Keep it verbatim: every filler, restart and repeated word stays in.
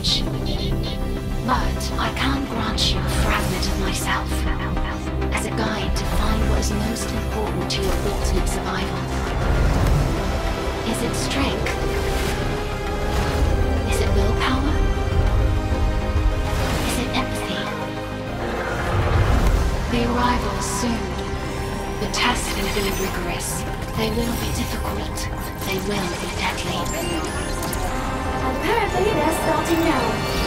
knowledge, but I can grant you a fragment of myself as a guide to find what is most important to your ultimate survival. Is it strength? Is it willpower? Is it empathy? They arrive soon. The tests will be rigorous. They will be difficult. They will be deadly. Apparently, they're starting now.